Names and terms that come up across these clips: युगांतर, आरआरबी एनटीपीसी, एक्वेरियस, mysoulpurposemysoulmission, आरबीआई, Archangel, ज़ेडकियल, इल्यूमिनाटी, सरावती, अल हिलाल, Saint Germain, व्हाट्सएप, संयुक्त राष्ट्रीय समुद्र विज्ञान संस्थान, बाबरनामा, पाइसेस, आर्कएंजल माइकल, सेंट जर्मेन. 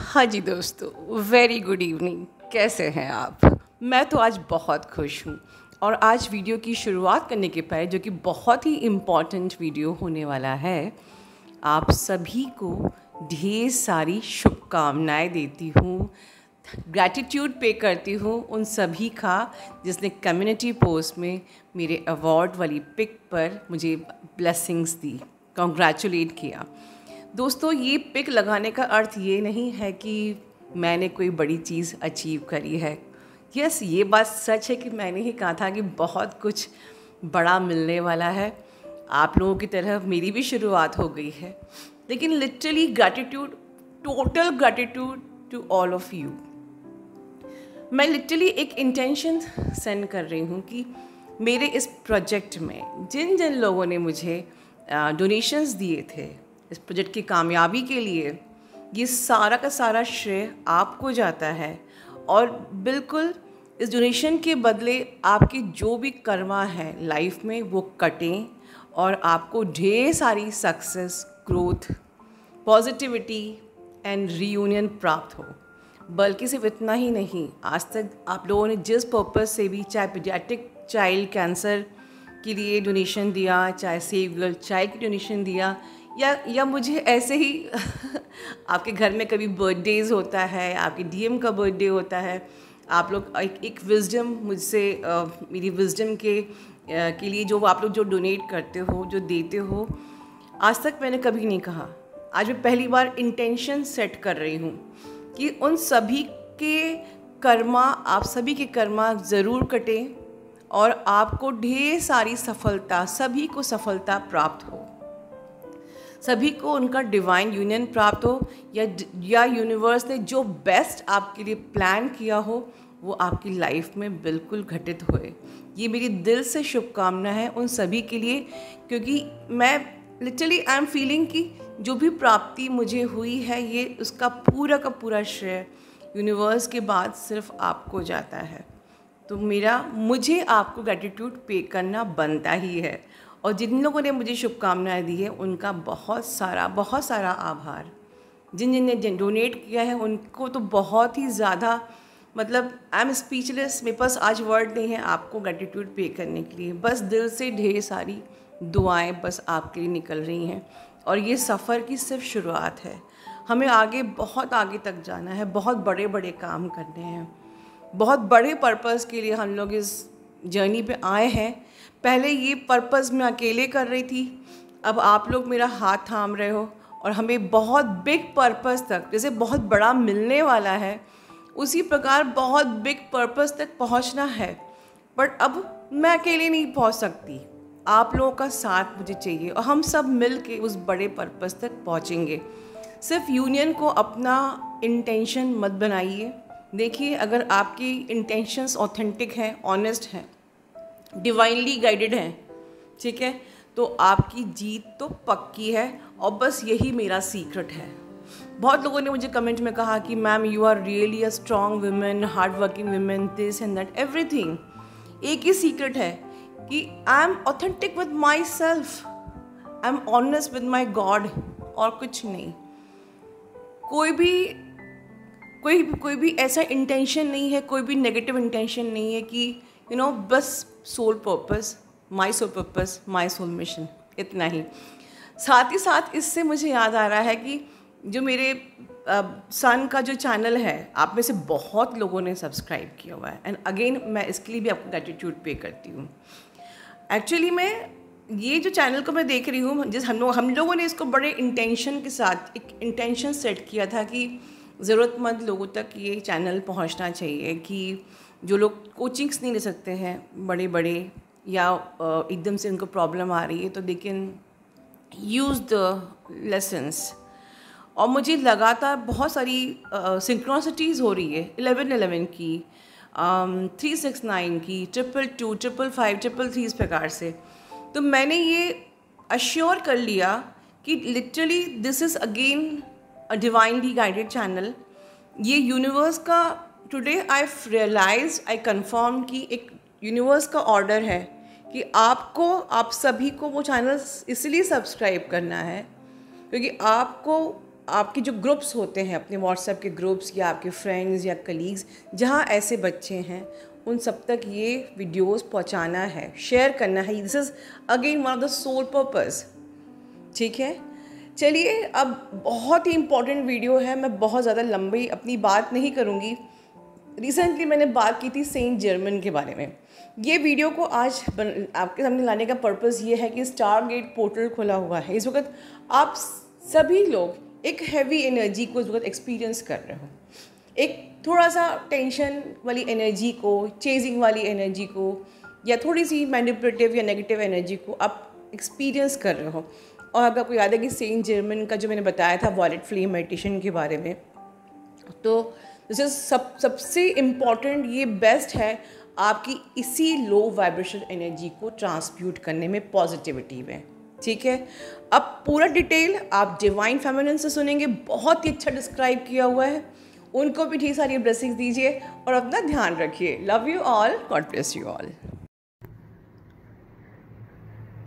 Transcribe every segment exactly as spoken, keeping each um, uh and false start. हाँ जी दोस्तों, very good evening. कैसे हैं आप? मैं तो आज बहुत खुश हूँ और आज वीडियो की शुरुआत करने के पहले, जो कि बहुत ही इम्पॉर्टेंट वीडियो होने वाला है, आप सभी को ढेर सारी शुभकामनाएं देती हूँ, ग्रैटिट्यूड पे करती हूँ उन सभी का जिसने कम्युनिटी पोस्ट में मेरे अवार्ड वाली पिक पर मुझे ब्लेसिंग्स दी, कॉन्ग्रेचुलेट किया। दोस्तों, ये पिक लगाने का अर्थ ये नहीं है कि मैंने कोई बड़ी चीज़ अचीव करी है। यस, ये बात सच है कि मैंने ही कहा था कि बहुत कुछ बड़ा मिलने वाला है। आप लोगों की तरह मेरी भी शुरुआत हो गई है, लेकिन literally gratitude, total gratitude to all of you. मैं लिटरली एक इंटेंशन सेंड कर रही हूँ कि मेरे इस प्रोजेक्ट में जिन जिन लोगों ने मुझे डोनेशंस दिए थे इस प्रोजेक्ट की कामयाबी के लिए, ये सारा का सारा श्रेय आपको जाता है। और बिल्कुल इस डोनेशन के बदले आपके जो भी कर्मा है लाइफ में वो कटें और आपको ढेर सारी success, growth, positivity and reunion प्राप्त हो। बल्कि सिर्फ इतना ही नहीं, आज तक आप लोगों ने जिस पर्पज़ से भी, चाहे पीडियाट्रिक चाइल्ड कैंसर के लिए डोनेशन दिया, चाहे सेव गर्ल चाइल्ड की डोनेशन दिया, या या मुझे ऐसे ही आपके घर में कभी बर्थडेज़ होता है, आपके डीएम का बर्थडे होता है, आप लोग एक, एक विजडम मुझसे, मेरी विजडम के आ, के लिए जो आप लोग जो डोनेट करते हो, जो देते हो, आज तक मैंने कभी नहीं कहा। आज मैं पहली बार इंटेंशन सेट कर रही हूँ कि उन सभी के कर्मा, आप सभी के कर्मा ज़रूर कटें और आपको ढेर सारी सफलता, सभी को सफलता प्राप्त हो, सभी को उनका डिवाइन यूनियन प्राप्त हो, या या यूनिवर्स ने जो बेस्ट आपके लिए प्लान किया हो वो आपकी लाइफ में बिल्कुल घटित होए। ये मेरी दिल से शुभकामना है उन सभी के लिए, क्योंकि मैं लिटरली आई एम फीलिंग कि जो भी प्राप्ति मुझे हुई है ये, उसका पूरा का पूरा श्रेय यूनिवर्स के बाद सिर्फ आपको जाता है। तो मेरा, मुझे आपको ग्रैटिट्यूड पे करना बनता ही है। और जिन लोगों ने मुझे शुभकामनाएं दी है उनका बहुत सारा बहुत सारा आभार। जिन जिन ने डोनेट किया है उनको तो बहुत ही ज़्यादा, मतलब आई एम स्पीचलेस, मेरे पास आज वर्ड नहीं है आपको ग्रैटिट्यूड पे करने के लिए। बस दिल से ढेर सारी दुआएं बस आपके लिए निकल रही हैं और ये सफ़र की सिर्फ शुरुआत है। हमें आगे, बहुत आगे तक जाना है, बहुत बड़े बड़े काम करने हैं, बहुत बड़े पर्पज़ के लिए हम लोग इस जर्नी पे आए हैं। पहले ये पर्पज़ मैं अकेले कर रही थी, अब आप लोग मेरा हाथ थाम रहे हो और हमें बहुत बिग पर्पज़ तक, जैसे बहुत बड़ा मिलने वाला है उसी प्रकार बहुत बिग पर्पज़ तक पहुंचना है। बट अब मैं अकेले नहीं पहुंच सकती, आप लोगों का साथ मुझे चाहिए और हम सब मिल के उस बड़े पर्पज़ तक पहुँचेंगे। सिर्फ यूनियन को अपना इंटेंशन मत बनाइए। देखिए, अगर आपकी इंटेंशंस ऑथेंटिक हैं, ऑनेस्ट हैं, डिवाइनली गाइडेड हैं, ठीक है, तो आपकी जीत तो पक्की है। और बस यही मेरा सीक्रेट है। बहुत लोगों ने मुझे कमेंट में कहा कि ma'am you are really a strong women, hard working women, this and that everything. एक ही सीक्रेट है कि I am authentic with myself, I am honest with my God, और कुछ नहीं। कोई भी कोई कोई भी ऐसा इंटेंशन नहीं है, कोई भी नेगेटिव इंटेंशन नहीं है कि यू नो, बस soul purpose, my soul purpose, my soul mission, इतना ही। साथ ही साथ इससे मुझे याद आ रहा है कि जो मेरे सन का जो चैनल है, आप में से बहुत लोगों ने सब्सक्राइब किया हुआ है, एंड अगेन मैं इसके लिए भी आपको ग्रैटिट्यूड पे करती हूँ। एक्चुअली मैं ये जो चैनल को मैं देख रही हूँ, जिस हम लोग हम लोगों ने इसको बड़े इंटेंशन के साथ, एक इंटेंशन सेट किया था कि ज़रूरतमंद लोगों तक ये चैनल पहुंचना चाहिए, कि जो लोग कोचिंग्स नहीं ले सकते हैं बड़े बड़े, या एकदम से उनको प्रॉब्लम आ रही है, तो they can use the lessons. और मुझे लगातार बहुत सारी सिंक्रोनसिटीज़ uh, हो रही है, इलेवन इलेवन की, थ्री सिक्स नाइन की, triple two triple five triple three इस प्रकार से। तो मैंने ये अश्योर कर लिया कि literally this is again divinely guided channel. ये यूनिवर्स का, today I realise, I confirm कि एक यूनिवर्स का ऑर्डर है कि आपको, आप सभी को वो चैनल इसलिए सब्सक्राइब करना है क्योंकि आपको, आपके जो ग्रुप्स होते हैं, अपने व्हाट्सएप के ग्रुप्स या आपके फ्रेंड्स या कलीग्स, जहाँ ऐसे बच्चे हैं उन सब तक ये वीडियोस पहुँचाना है, शेयर करना है। This is again one of the soul purpose. ठीक है, चलिए अब बहुत ही इम्पॉर्टेंट वीडियो है, मैं बहुत ज़्यादा लंबी अपनी बात नहीं करूँगी। रिसेंटली मैंने बात की थी सेंट जर्मन के बारे में। ये वीडियो को आज आपके सामने लाने का पर्पज़ ये है कि स्टार गेट पोर्टल खुला हुआ है। इस वक्त आप सभी लोग एक हैवी एनर्जी को इस वक्त एक्सपीरियंस कर रहे हो, एक थोड़ा सा टेंशन वाली एनर्जी को, चेजिंग वाली एनर्जी को, या थोड़ी सी मैनिपुलेटिव या नेगेटिव एनर्जी को आप एक्सपीरियंस कर रहे हो। और अगर आपको याद है कि सेंट जर्मन का जो मैंने बताया था वॉलेट फ्लेम मेडिटेशन के बारे में, तो दिस इज सब सबसे इम्पॉर्टेंट, ये बेस्ट है आपकी इसी लो वाइब्रेशन एनर्जी को ट्रांसम्यूट करने में, पॉजिटिविटी में। ठीक है, अब पूरा डिटेल आप डिवाइन फेमिनिन से सुनेंगे, बहुत ही अच्छा डिस्क्राइब किया हुआ है। उनको भी ठीक सारी ब्लेसिंग्स दीजिए और अपना ध्यान रखिए। Love you all, God bless you all.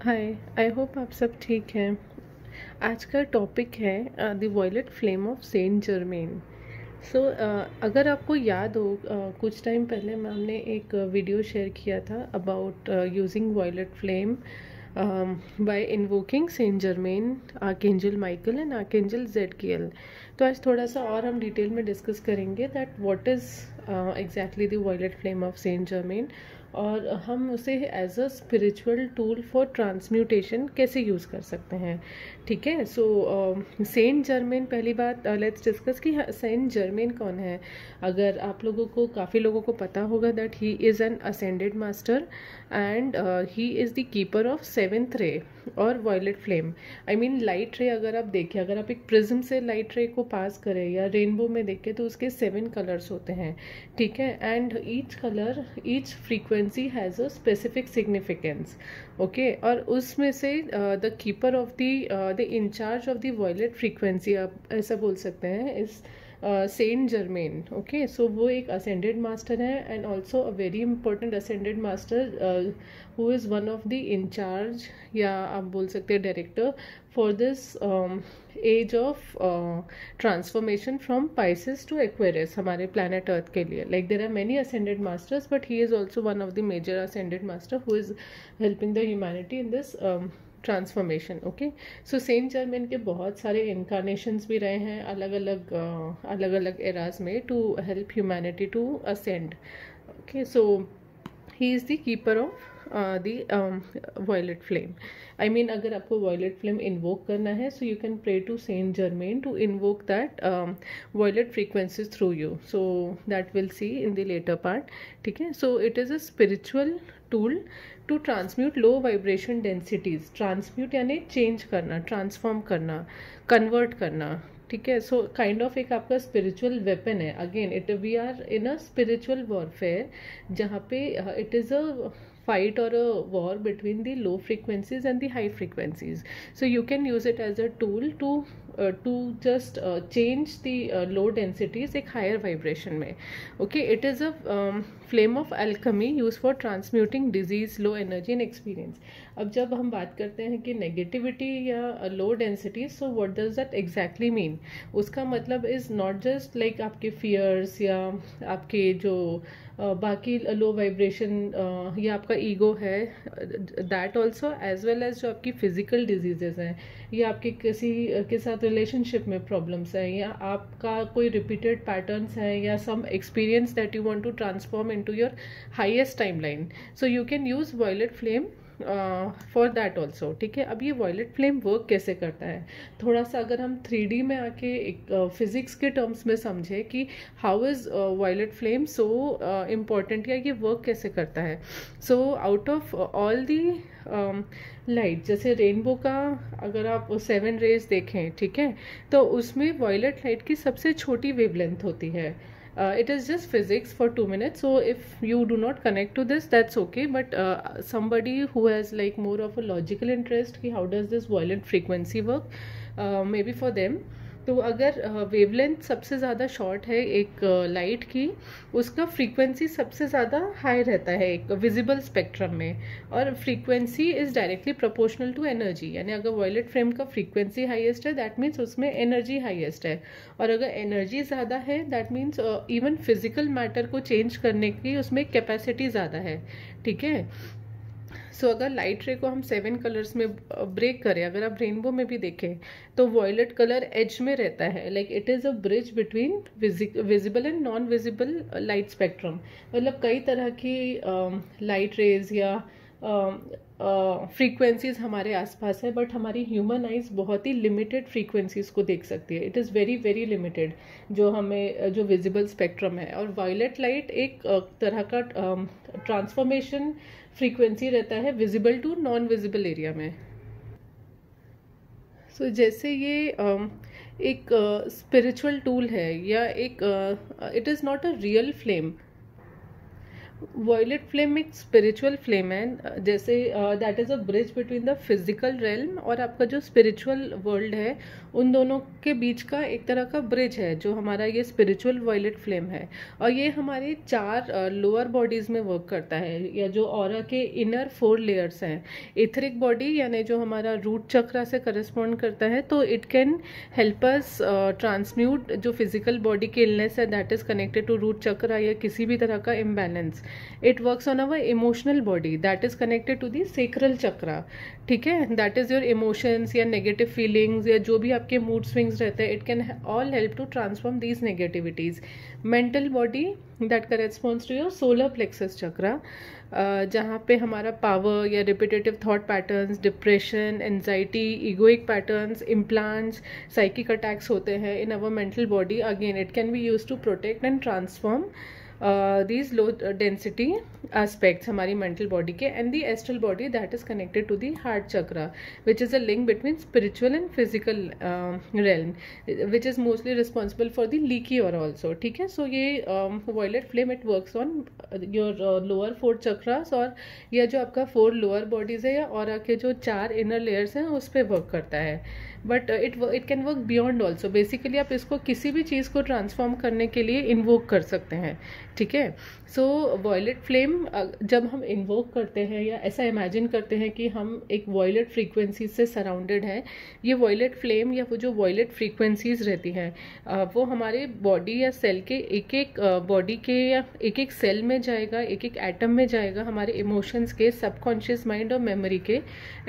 Hi, I hope आप सब ठीक हैं। आज का टॉपिक है the violet flame of सेंट जर्मेन। So so, uh, अगर आपको याद हो, uh, कुछ टाइम पहले मैम ने एक वीडियो शेयर किया था about using violet flame by invoking सेंट जर्मेन, आर्कएंजल माइकल and archangel ज़ेडकियल। तो आज थोड़ा सा और हम डिटेल में डिस्कस करेंगे that what is exactly the violet flame of सेंट जर्मेन, और हम उसे as a spiritual tool for transmutation कैसे यूज़ कर सकते हैं। ठीक है, सो सेंट जर्मेन, पहली बात लेट्स डिस्कस कि सेंट जर्मेन कौन है। अगर आप लोगों को, काफ़ी लोगों को पता होगा that he is an ascended master and he is the keeper of seventh ray और violet flame. I mean light ray, अगर आप देखें, अगर आप एक प्रिज्म से लाइट रे को पास करें या रेनबो में देखें तो उसके सेवन कलर्स होते हैं। ठीक है, and each colour, each frequency has a specific significance. Okay, और उसमें से the keeper of the the in charge of the violet frequency, आप ऐसा बोल सकते हैं, इस सेंट जर्मेन। ओके, सो वो एक असेंडेड मास्टर है and also a very important ascended master who is one of the in charge, या आप बोल सकते हैं director, for this age of transformation from पाइसेस to एक्वेरियस, हमारे प्लैनेट अर्थ के लिए। Like there are many ascended masters but he is also one of the major ascended master who is helping the humanity in this transformation. Okay, so सेंट जर्मेन के बहुत सारे incarnations भी रहे हैं अलग अलग अलग अलग एराज में, to help humanity to ascend. Okay, so he is the keeper of the violet flame. I mean अगर आपको वॉयलेट फ्लेम इन्वोक करना है, so you can pray to सेंट जर्मेन to invoke that violet frequencies through you, so that will see in the letter part. ठीक है, सो it is a spiritual tool to transmute low vibration densities. Transmute यानी change करना, transform करना, convert करना। ठीक है, so kind of एक आपका स्पिरिचुअल वेपन है। Again it, we are in a spiritual warfare जहाँ पे it is a fight or a war between the low frequencies and the high frequencies. So you can use it as a tool to uh, to just uh, change the uh, low densities एक higher vibration में. Okay, it is a um, flame of alchemy used for transmuting disease, low energy and experience. अब जब हम बात करते हैं कि negativity या low density, so what does that exactly mean? उसका मतलब is not just like आपके fears या आपके जो Uh, बाकी लो वाइब्रेशन uh, या आपका ईगो है, that also, as well as जो आपकी फिजिकल डिजीजेज हैं, या आपके किसी के साथ रिलेशनशिप में प्रॉब्लम्स हैं, या आपका कोई रिपीटेड पैटर्न्स हैं, या some experience that you want to transform into your highest timeline, so you can use violet flame for that also. ठीक है, अब ये वॉयलेट फ्लेम वर्क कैसे करता है, थोड़ा सा अगर हम थ्री डी में आके एक फिजिक्स uh, के टर्म्स में समझे कि how is violet flame so important, या ये वर्क कैसे करता है। So out of all the light, जैसे रेनबो का अगर आप सेवन रेज देखें, ठीक है, तो उसमें वॉयलेट लाइट की सबसे छोटी वेवलेंथ होती है। Uh, it is just physics for two minutes. So if you do not connect to this, that's okay. But uh, somebody who has like more of a logical interest, कि how does this violent frequency work? Uh, maybe for them, तो अगर wavelength सबसे ज़्यादा short है एक light की, उसका frequency सबसे ज़्यादा हाई रहता है एक विजिबल स्पेक्ट्रम में, और frequency is directly proportional to energy. यानी अगर वॉयलेट फ्रेम का फ्रीक्वेंसी हाईएस्ट है दैट मीन्स उसमें एनर्जी हाईएस्ट है, और अगर एनर्जी ज़्यादा है that means even physical matter को चेंज करने की उसमें कैपेसिटी ज़्यादा है. ठीक है. सो so, अगर लाइट रे को हम सेवन कलर्स में ब्रेक करें, अगर आप रेनबो में भी देखें तो वॉयलेट कलर एज में रहता है. Like it is a bridge between visible and non visible light spectrum. मतलब कई तरह की लाइट रेज या फ्रीक्वेंसीज uh, हमारे आसपास है, बट हमारी ह्यूमन आइज बहुत ही लिमिटेड फ्रीक्वेंसीज को देख सकती है. It is very very limited जो हमें जो विजिबल स्पेक्ट्रम है. और वायलेट लाइट एक तरह का ट्रांसफॉर्मेशन फ्रीक्वेंसी रहता है visible to non visible area में. सो so, जैसे ये um, एक स्पिरिचुअल uh, टूल है या एक, it is not a real flame. Violet flame एक स्पिरिचुअल फ्लेम है, जैसे that is a bridge between the physical realm और आपका जो स्पिरिचुअल वर्ल्ड है, उन दोनों के बीच का एक तरह का ब्रिज है जो हमारा ये स्पिरिचुअल वॉयलेट फ्लेम है. और ये हमारे चार लोअर uh, बॉडीज़ में वर्क करता है, या जो ऑरा के इनर फोर लेयर्स हैं. एथरिक बॉडी यानी जो हमारा रूट चक्रा से करस्पॉन्ड करता है, तो it can help us transmute जो फिजिकल बॉडी की इलनेस है that is connected to root chakra या किसी भी तरह का imbalance. It works on our emotional body that is connected to the sacral chakra. ठीक है, that is your emotions या negative feelings या जो भी आपके mood swings रहते हैं, it can all help to transform these negativities. Mental body that corresponds to your solar plexus chakra, uh, जहाँ पे हमारा power या repetitive thought patterns, depression, anxiety, egoic patterns, implants, psychic attacks होते हैं in our mental body. Again, it can be used to protect and transform these low density aspects हमारी mental body के. and the astral body that is connected to the heart chakra which is a link between spiritual and physical uh, realm which is mostly responsible for the leaky aura also. ठीक है. so ये um, violet flame it works on your uh, lower four chakras और यह जो आपका four lower bodies है या aura के जो चार inner layers हैं उस पर work करता है. But it it can work beyond also. Basically आप इसको किसी भी चीज़ को ट्रांसफॉर्म करने के लिए इन्वोक कर सकते हैं. ठीक है. सो वॉयलेट फ्लेम जब हम इन्वोक करते हैं या ऐसा इमेजिन करते हैं कि हम एक वॉयलेट फ्रीक्वेंसीज से सराउंडेड हैं, ये वॉयलेट फ्लेम या वो जो वॉयलेट फ्रीक्वेंसीज रहती हैं वो हमारे बॉडी या सेल के एक एक बॉडी के या एक एक सेल में जाएगा, एक एक एटम में जाएगा, हमारे इमोशंस के, सबकॉन्शियस माइंड और मेमोरी के,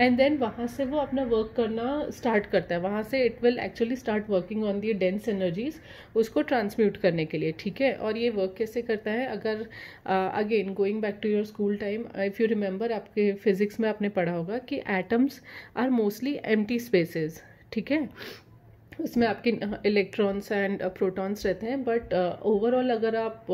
एंड देन वहाँ से वो अपना वर्क करना स्टार्ट करता है. वहाँ से it will actually start working on the dense energies उसको ट्रांसम्यूट करने के लिए. ठीक है. और ये वर्क कैसे करता है, अगर again going back to your school time, if you remember आपके फिजिक्स में आपने पढ़ा होगा कि atoms are mostly empty spaces. ठीक है. उसमें आपके इलेक्ट्रॉन्स एंड प्रोटॉन्स रहते हैं, बट ओवरऑल अगर आप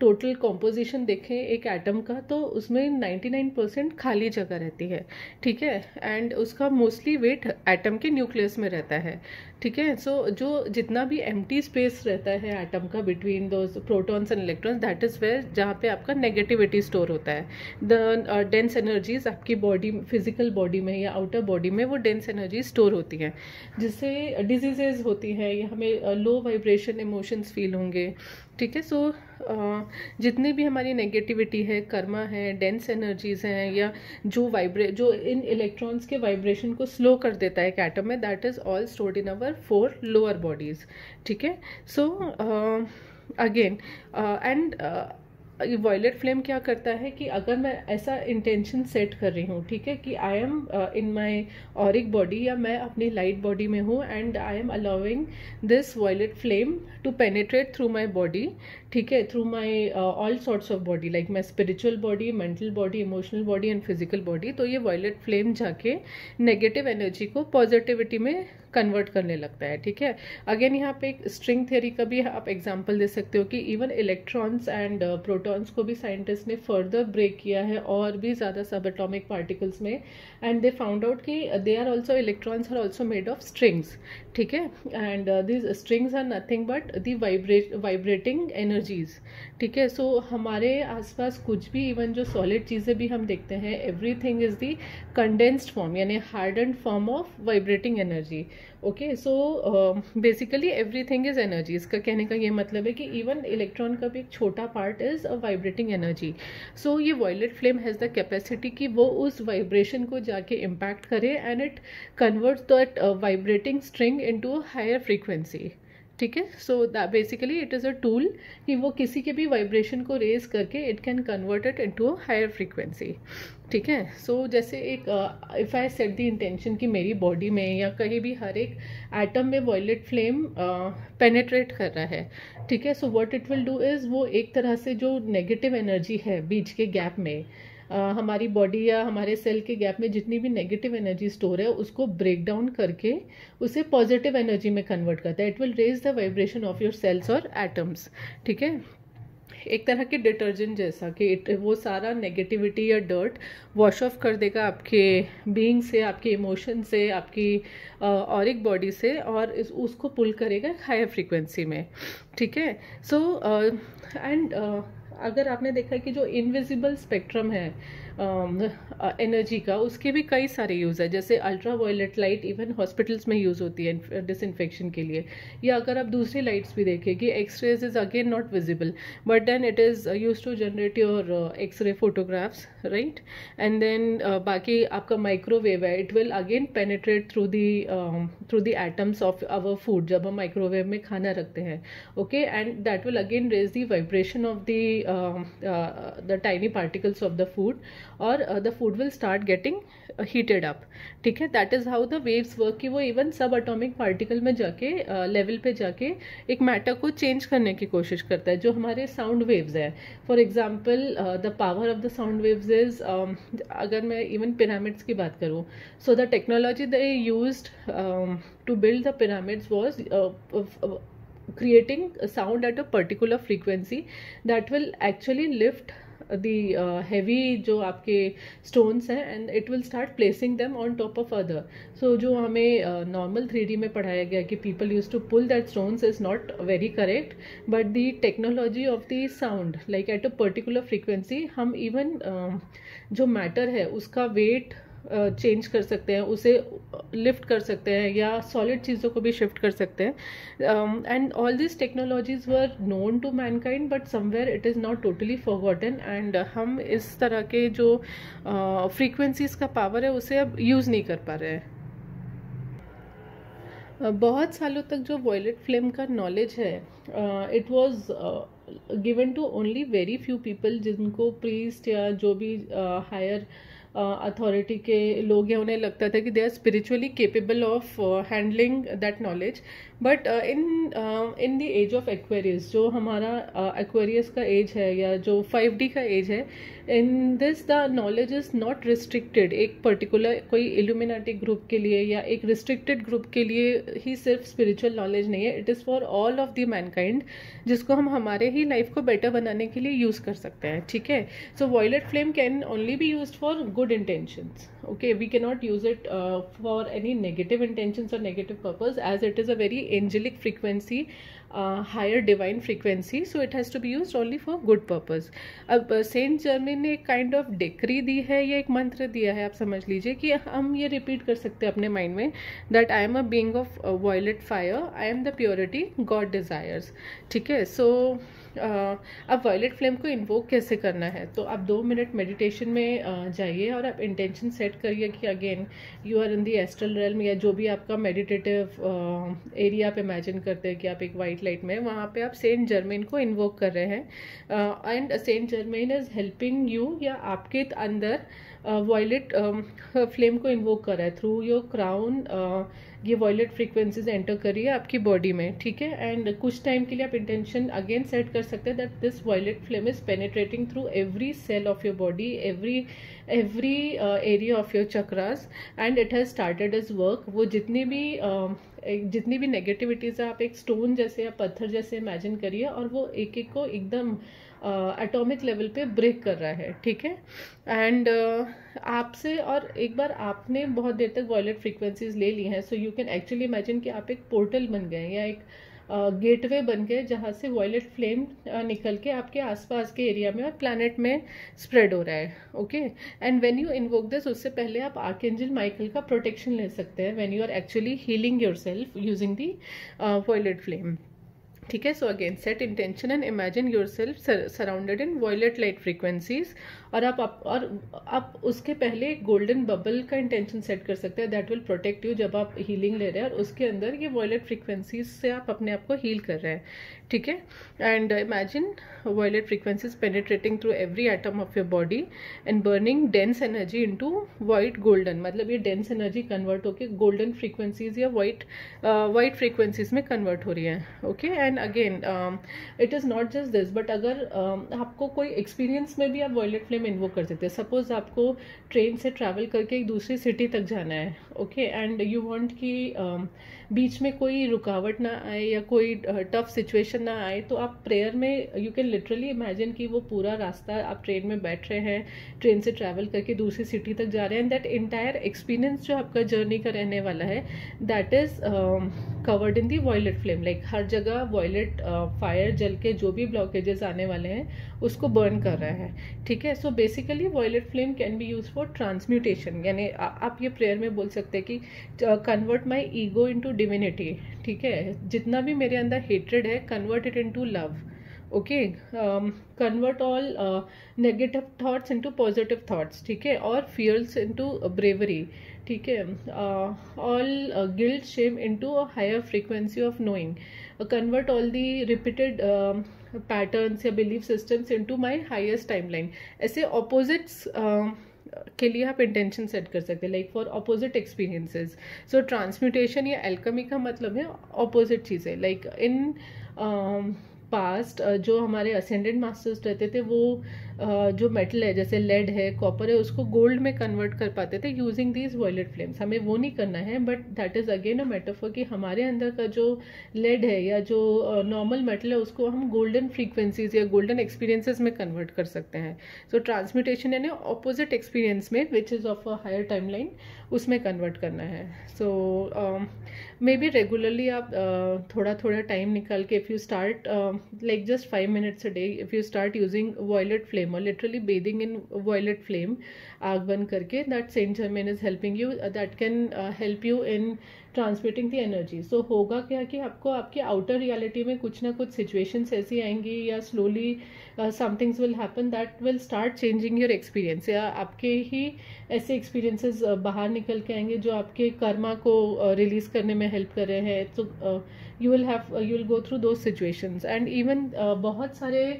टोटल uh, कॉम्पोजिशन देखें एक एटम का तो उसमें निन्यानवे परसेंट खाली जगह रहती है. ठीक है. एंड उसका मोस्टली वेट एटम के न्यूक्लियस में रहता है. ठीक है. सो जो जितना भी एम्प्टी स्पेस रहता है एटम का between those protons and electrons, that is where जहाँ पे आपका नेगेटिविटी स्टोर होता है. द डेंस एनर्जीज आपकी बॉडी, फिजिकल बॉडी में या आउटर बॉडी में वो डेंस एनर्जी स्टोर होती हैं, जिससे डिजीजेज होती हैं या हमें लो वाइब्रेशन इमोशंस फील होंगे. ठीक है. सो जितनी भी हमारी नेगेटिविटी है, कर्मा है, डेंस एनर्जीज हैं, या जो वाइब्रे जो इन इलेक्ट्रॉन्स के वाइब्रेशन को स्लो कर देता है एक एटम में, that is all stored in our four lower bodies. ठीक है. So again and violet flame क्या करता है कि अगर मैं ऐसा इंटेंशन सेट कर रही हूँ, ठीक है, कि I am in my auric body या मैं अपनी लाइट बॉडी में हूँ, and I am allowing this violet flame to penetrate through my body. ठीक है. Through my all sorts of body, like my spiritual body, mental body, emotional body and physical body. तो ये violet flame जाके negative energy को positivity में convert करने लगता है. ठीक है. अगेन यहाँ पे एक स्ट्रिंग थ्योरी का भी आप एग्जांपल दे सकते हो कि इवन इलेक्ट्रॉन्स एंड प्रोटॉन्स को भी साइंटिस्ट ने फर्दर ब्रेक किया है और भी ज़्यादा सब एटॉमिक पार्टिकल्स में, एंड दे फाउंड आउट कि they are also electrons are also made of strings. ठीक है. And these strings are nothing but the vibrate vibrating energies. ठीक है. सो हमारे आसपास कुछ भी, इवन जो सॉलिड चीज़ें भी हम देखते हैं, everything is the condensed form यानी hard and form of vibrating energy. Okay, so basically everything is energy. इसका कहने का ये मतलब है कि इवन इलेक्ट्रॉन का भी एक छोटा part is a vibrating energy. So ये violet flame has the capacity कि वो उस वाइब्रेशन को जाके इम्पैक्ट करे and it converts that vibrating string into a higher frequency. ठीक है, so basically it is a tool कि वो किसी के भी वाइब्रेशन को रेज करके it can convert it into a higher frequency. ठीक है, सो so, जैसे एक if I set the intention कि मेरी बॉडी में या कहीं भी हर एक एटम में वॉयलेट फ्लेम पेनेट्रेट कर रहा है. ठीक है, so what it will do is वो एक तरह से जो नेगेटिव एनर्जी है बीच के गैप में Uh, हमारी बॉडी या हमारे सेल के गैप में जितनी भी नेगेटिव एनर्जी स्टोर है उसको ब्रेक डाउन करके उसे पॉजिटिव एनर्जी में कन्वर्ट करता है. It will raise the vibration of your cells और एटम्स. ठीक है, एक तरह के डिटर्जेंट जैसा कि इट वो सारा नेगेटिविटी या डर्ट वॉश ऑफ कर देगा आपके बीइंग से, आपके इमोशन से, आपकी और एक बॉडी से, और इस, उसको पुल करेगा हायर फ्रिक्वेंसी में. ठीक है, सो एंड अगर आपने देखा कि जो इनविजिबल स्पेक्ट्रम है एनर्जी uh, का उसके भी कई सारे यूज़ है. जैसे ultra violet light even hospitals में यूज़ होती है डिसइंफेक्शन के लिए, या अगर आप दूसरी लाइट्स भी देखें कि X-rays is again not visible but then it is use to generate your X-ray photographs, right. And then बाकी आपका माइक्रोवेव है, it will again penetrate through the through the atoms of our food जब हम microwave में खाना रखते हैं. Okay, and that will again raise the vibration of the the tiny particles of the food और the food will start getting heated up. ठीक है, that is how the waves work कि वो इवन सब एटॉमिक पार्टिकल में जाके level uh, पे जाके एक मैटर को चेंज करने की कोशिश करता है. जो हमारे साउंड वेव्स है for example, the power of the sound waves is, अगर मैं इवन पिरामिड्स की बात करूँ, so the technology they used to build the pyramids was creating sound at a particular frequency that will actually lift the heavy जो आपके stones हैं and it will start placing them on top of other. So जो हमें normal three D में पढ़ाया गया कि people use to pull that stones is not very correct, but the technology of the sound like at a particular frequency हम even uh, जो matter है उसका वेट चेंज कर सकते हैं, उसे लिफ्ट कर सकते हैं या सॉलिड चीज़ों को भी शिफ्ट कर सकते हैं. And all this technologies were known to mankind but somewhere it is not totally forgotten, and हम इस तरह के जो फ्रीक्वेंसीज uh, का पावर है उसे अब यूज़ नहीं कर पा रहे हैं. uh, बहुत सालों तक जो वॉयलेट फ्लेम का नॉलेज है it was given to only very few people, जिनको प्रीस्ट या जो भी हायर uh, अथॉरिटी uh, के लोग हैं उन्हें लगता था कि they are spiritually capable of handling that knowledge. But in in the age of एक्वेरियस, जो हमारा एक्वेरियस uh, का एज है या जो फाइव डी का एज है, in this the knowledge is not restricted एक पर्टिकुलर कोई इल्यूमिनाटी ग्रुप के लिए या एक रिस्ट्रिक्टेड ग्रुप के लिए ही सिर्फ स्पिरिचुअल नॉलेज नहीं है. It is for all of the mankind, जिसको हम हमारे ही लाइफ को बेटर बनाने के लिए यूज़ कर सकते हैं. ठीक है, so violet flame can only be use for good intentions. Okay, we cannot use it uh, for any negative intentions or negative purpose, as it is a very angelic frequency, uh, higher divine frequency, so it has to be used only for good purpose. अब सेंट जर्मेन ने kind of decree दी है या एक मंत्र दिया है, आप समझ लीजिए कि हम ये repeat कर सकते हैं अपने mind में that I am a being of uh, violet fire, I am the purity God desires. ठीक है, so Uh, अब वायलेट फ्लेम को इन्वोक कैसे करना है, तो आप दो मिनट मेडिटेशन में uh, जाइए और आप इंटेंशन सेट करिए कि again you are in the astral realm या जो भी आपका मेडिटेटिव एरिया आप इमेजिन करते हैं कि आप एक वाइट लाइट में, वहाँ पे आप सेंट जर्मेन को इन्वोक कर रहे हैं. And सेंट जर्मेन is helping you या आपके अंदर वॉयलेट फ्लेम को इन्वोक कर रहा है थ्रू योर क्राउन. ये वॉयलेट फ्रीक्वेंसीज एंटर करिए आपकी बॉडी में. ठीक है, एंड कुछ टाइम के लिए आप इंटेंशन अगेन सेट कर सकते हैं that this violet flame is penetrating through every cell of your body, every every area of your chakras, and it has started is work. वो जितनी भी uh, जितनी भी नेगेटिविटीज़ है आप एक स्टोन जैसे या पत्थर जैसे इमेजिन करिए और वो एक एक को एकदम एटॉमिक लेवल पे ब्रेक कर रहा है. ठीक है, एंड uh, आपसे और एक बार आपने बहुत देर तक वॉयलेट फ्रीक्वेंसीज ले ली हैं, so you can actually imagine कि आप एक पोर्टल बन गए या एक गेटवे बन गए जहाँ से वायलेट फ्लेम निकल के आपके आसपास के एरिया में और प्लैनेट में स्प्रेड हो रहा है. Okay, and when you invoke this, उससे पहले आप आर्कएंजल माइकल का प्रोटेक्शन ले सकते हैं when you are actually healing yourself using the violet flame. ठीक है, so again set intention and imagine yourself surrounded in violet light frequencies. और आप आप और आप उसके पहले एक गोल्डन बबल का इंटेंशन सेट कर सकते हैं दैट विल प्रोटेक्ट यू जब आप हीलिंग ले रहे हैं और उसके अंदर ये वायलेट फ्रीक्वेंसीज से आप अपने आप को हील कर रहे हैं. ठीक है, and imagine violet frequencies penetrating through every atom of your body and burning dense energy into white golden. मतलब ये डेंस एनर्जी कन्वर्ट होकर गोल्डन फ्रीक्वेंसीज या वाइट वाइट फ्रीक्वेंसीज में कन्वर्ट हो रही है. Okay, and again it is not just this, but अगर uh, आपको कोई एक्सपीरियंस में भी आप वायलेट फ्लेम इन्वोक कर सकते हैं. सपोज आपको ट्रेन से ट्रैवल करके एक दूसरी सिटी तक जाना है, ओके, एंड यू वांट कि बीच में कोई रुकावट ना आए या कोई टफ uh, सिचुएशन ना आए, तो आप प्रेयर में यू कैन लिटरली इमेजिन कि वो पूरा रास्ता आप ट्रेन में बैठ रहे हैं, ट्रेन से ट्रैवल करके दूसरी सिटी तक जा रहे हैं, एंड दैट इंटायर एक्सपीरियंस जो आपका जर्नी का रहने वाला है that is covered in the violet flame. Like हर जगह वायलेट फायर जल के जो भी ब्लॉकेजेस आने वाले हैं उसको बर्न कर रहा है. ठीक है, so basically violet flame can be use for transmutation. यानी आप ये प्रेयर में बोल सकते हैं कि convert my ego into divinity. ठीक है, जितना भी मेरे अंदर हेट्रेड है convert it into love. Okay, convert all negative thoughts into positive thoughts. ठीक है, और फियर्स इनटू ब्रेवरी. ठीक है, all guilt shame into a higher frequency of knowing. Convert all the repeated patterns या belief systems into my highest timeline. ऐसे opposites के लिए आप इंटेंशन सेट कर सकते हैं, like for opposite experiences. So transmutation या एल्केमी का मतलब है ऑपोजिट चीज़ें. लाइक इन पास्ट जो हमारे असेंडेड मास्टर्स रहते थे वो uh, जो मेटल है जैसे लेड है, कॉपर है, उसको गोल्ड में कन्वर्ट कर पाते थे यूजिंग दीज वायलेट फ्लेम्स. हमें वो नहीं करना है, but that is again a metaphor कि हमारे अंदर का जो लेड है या जो नॉर्मल uh, मेटल है उसको हम गोल्डन फ्रीक्वेंसीज या गोल्डन एक्सपीरियंसेस में कन्वर्ट कर सकते हैं. सो ट्रांसम्यूटेशन यानी ऑपोजिट एक्सपीरियंस में which is of a higher time line उसमें कन्वर्ट करना है. सो मे बी रेगुलरली आप uh, थोड़ा थोड़ा टाइम निकाल के if you start like just five minutes a day if you start using violet flame or literally bathing in violet flame aag ban karke, that Saint Germain is helping you uh, that can uh, help you in transmitting the energy. So होगा क्या कि आपको आपके outer reality में कुछ ना कुछ situations ऐसी आएंगी या slowly somethings will happen that will start changing your experience. या आपके ही ऐसे एक्सपीरियंसेस बाहर निकल के आएंगे जो आपके कर्मा को रिलीज uh, करने में हेल्प कर रहे हैं. तो you will have you will go through those situations. And even बहुत सारे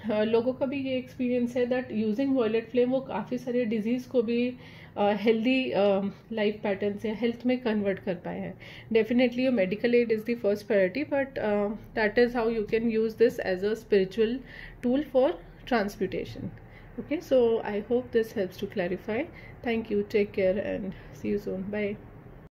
Uh, लोगों का भी ये एक्सपीरियंस है दैट यूजिंग वायलेट फ्लेम वो काफ़ी सारे डिजीज़ को भी हेल्दी लाइफ पैटर्न से हेल्थ में कन्वर्ट कर पाए हैं. Definitely your medical aid is the first priority, but that is how you can use this as a spiritual tool for transmutation. Okay, so I hope this helps to clarify. Thank you, take care and see you soon, bye.